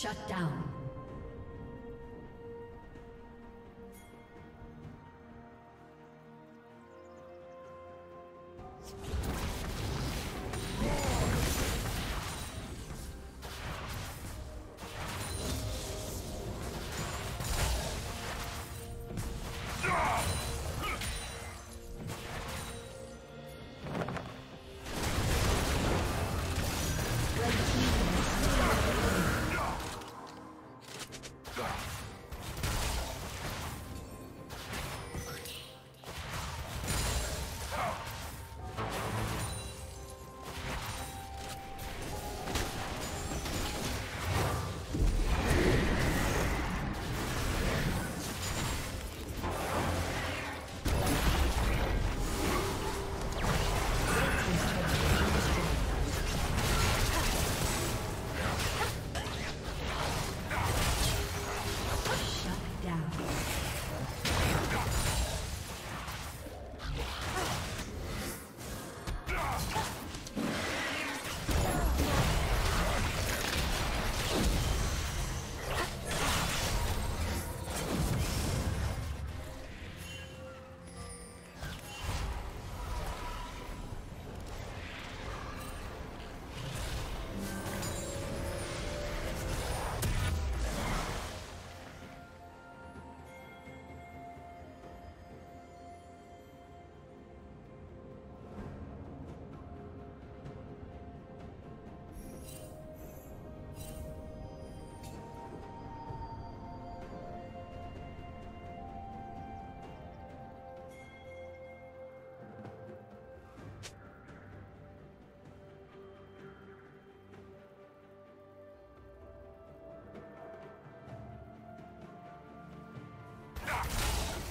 Shut down.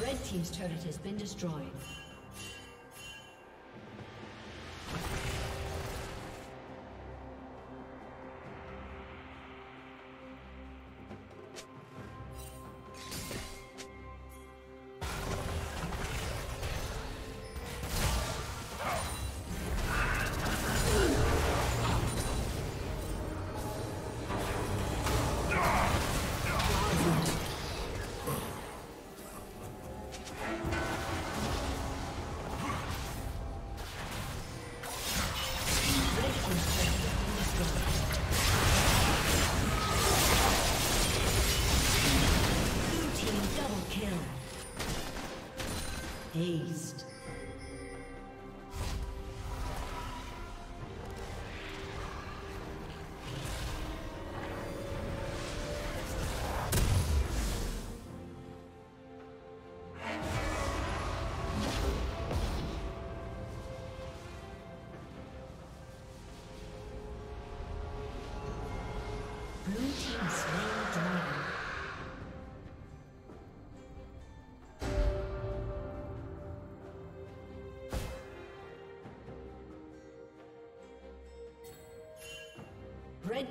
Red team's turret has been destroyed. haste. Red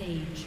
Page.